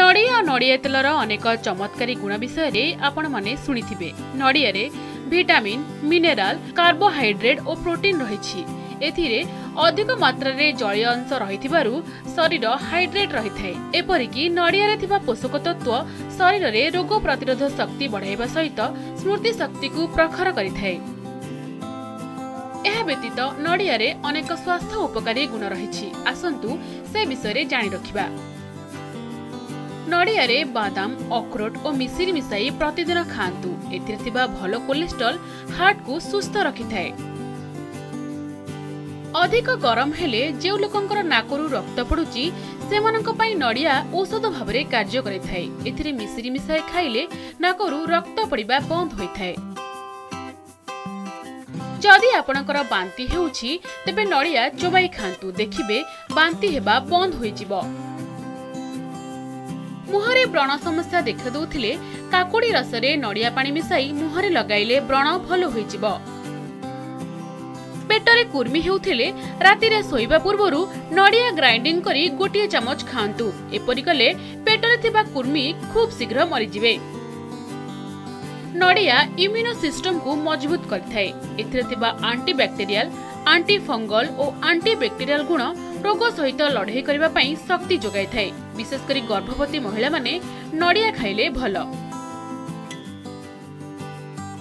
नड़िया और नड़िया तेलर अनेक चमत्कारी गुण विषय आपण माने शुणिथिबे। नड़िया रे विटामिन, मिनेराल, कार्बोहाइड्रेट और प्रोटीन रही। एथिरे अधिक मात्रा रे जलीय अंश रही शरीर हाइड्रेट रही है। एपरिकी नड़िया रे पोषक तत्व शरीर में रोग प्रतिरोध शक्ति बढ़ाइबा सहित स्मृति शक्ति को प्रखर करिथाय। एहा व्यतीत नड़िया रे अनेक स्वास्थ्य उपकारी गुण रही। आसंतु से विषय जानि रखिबा। नड़िया रे बादाम, अखरोट और मिश्री मिसाई प्रतिदिन खातु। एथिरे भलो कोलेस्ट्रॉल हार्ट को सुस्थ रखि थाए। अधिक गरम हेले जे लोकंकर नाकरू रक्त पड़ुची सेमानंक पई नड़िया औषध भाबरे कार्य करै थाए। एथिरे मिश्री मिसाई खाइले नाकरू रक्त पड़िबा बंद होई थाए। जदि आपणकर बांती हेउची तबे नड़िया चोबाई खातु, देखिबे बांती हेबा बंद होई जिवो। मुहरे व्रण समस्या देखा दूथिले काकुड़ी रस रे नड़िया पानी मिसाई मुहरे लगाइले व्रण भल होई जिवो। पेटरे कुर्मी हेउथिले राति रे सोइबा पूर्वरु नड़िया ग्राइंडिंग करी गोटे चमच खांतु। एपरि कले पेटरे थिबा कुर्मी खूब शीघ्र मरि जिवे। नड़िया इम्यूनो सिस्टम को मजबूत करथाय। एथिरे थिबा एंटीबैक्टीरियल, एंटीफंगल और एंटीबैक्टीरियल गुण रोग सहित लड़ाई करबा पई शक्ति जोगाई थाय। विशेषकर गर्भवती महिला माने नड़िया खाइले भल।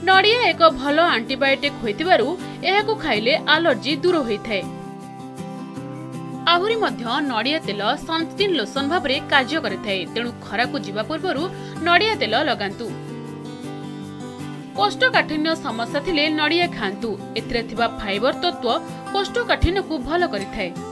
नड़िया एक भल एंटीबायोटिक होइतिबारु एहाकु खाइले एलर्जी दूर होइथाय। आहुरी मध्य नड़िया तेल सनस्क्रीन लोशन भाबरे कार्य करिथाय। तेणु खरा को जीवा पूर्वरु नड़िया तेल लगांतु। कोष्ठकाठिन्य समस्या थिले नड़िया खांतु। एथिरे थिबा फाइबर तत्व कोष्ठकाठिन्य को भल करिथाय।